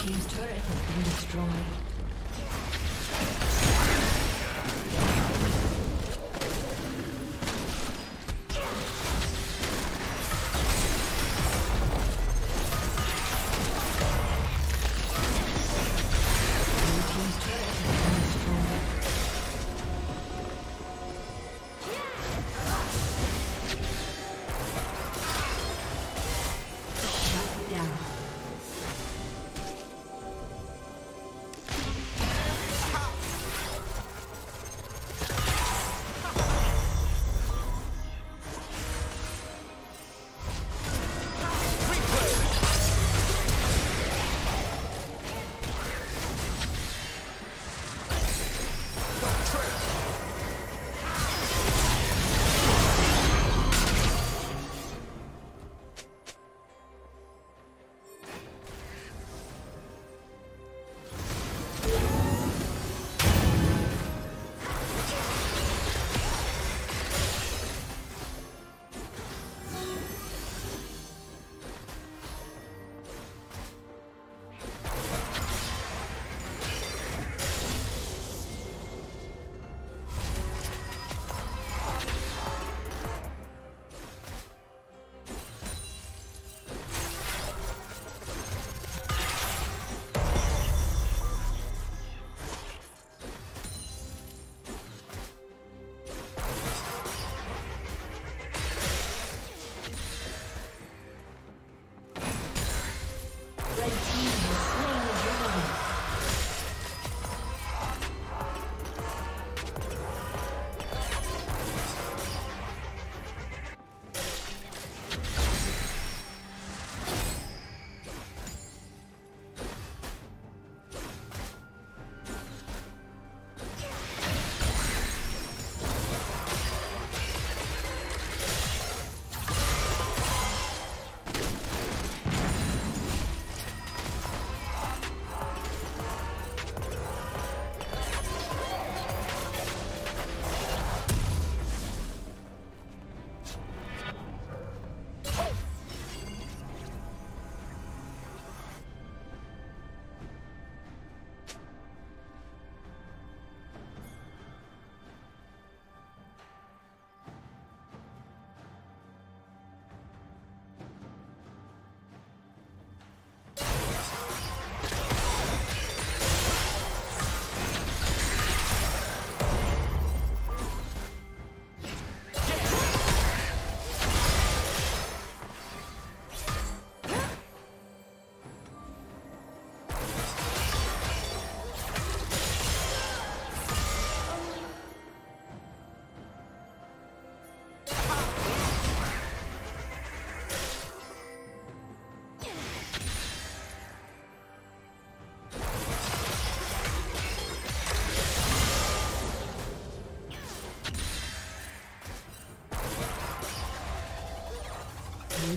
Team's turret has been destroyed. Blue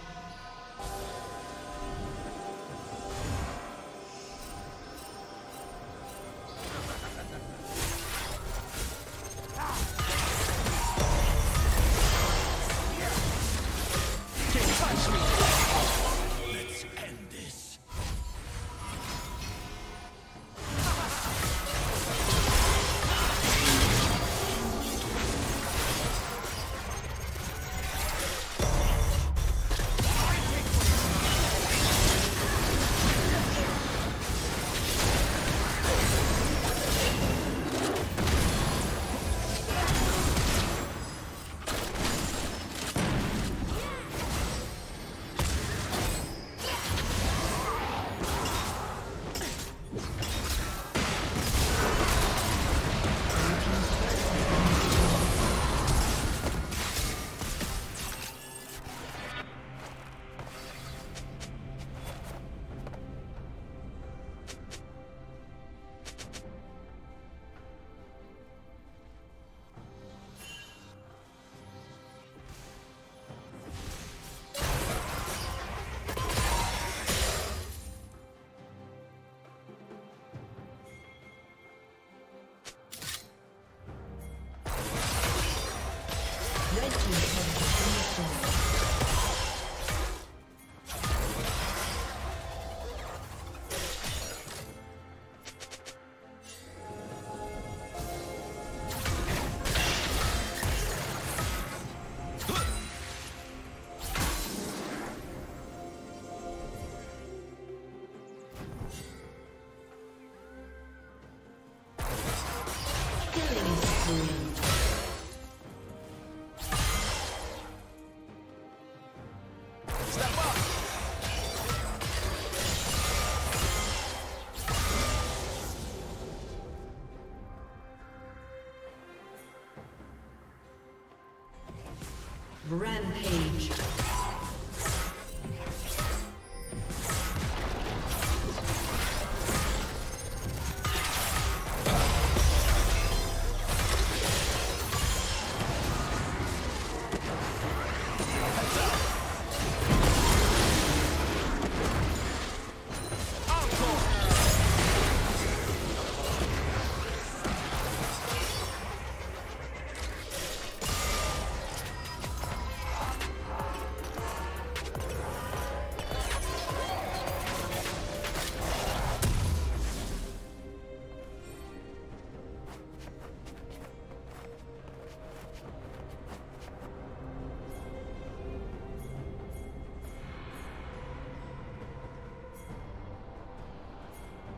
Rampage.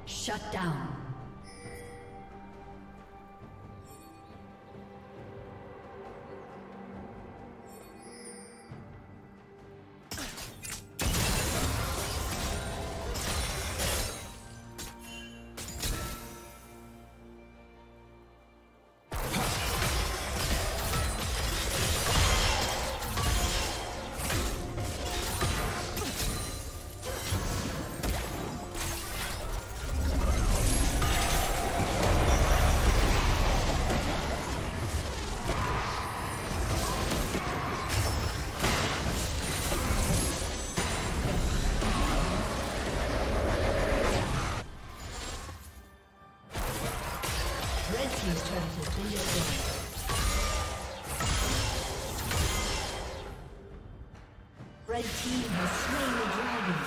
Shut down. Red team has slain the dragon.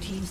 team's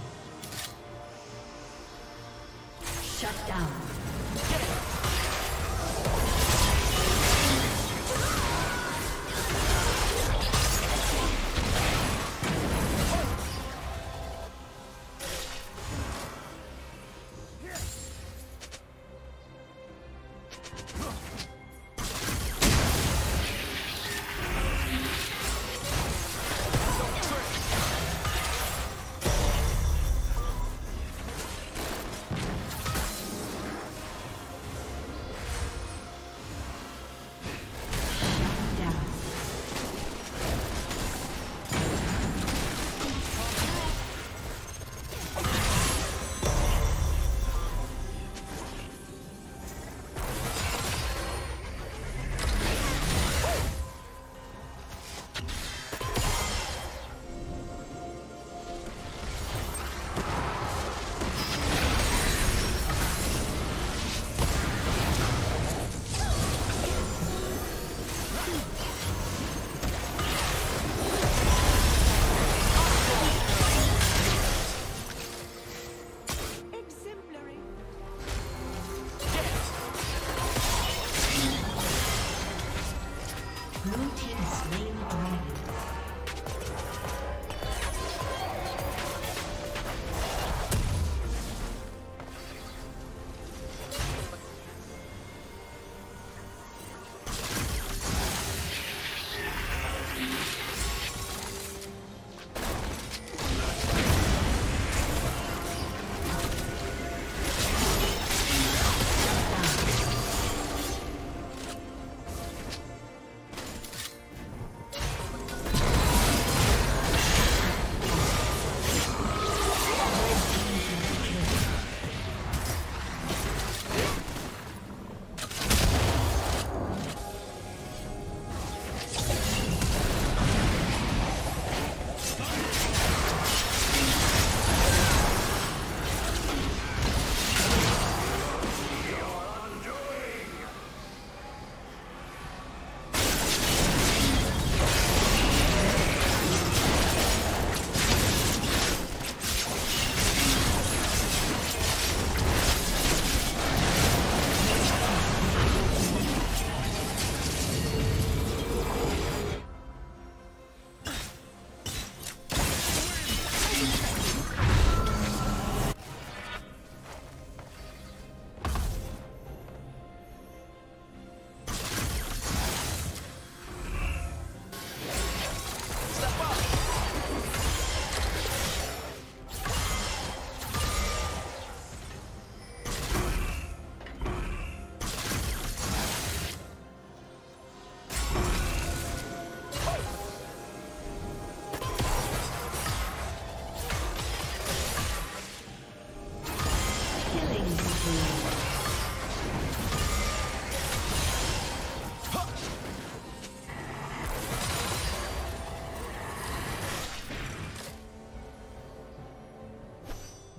Shut down. Get it.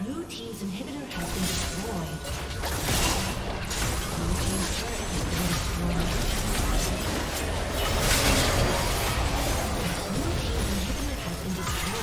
Blue team's inhibitor has been destroyed. Blue team's turret has been destroyed. Blue team's inhibitor has been destroyed.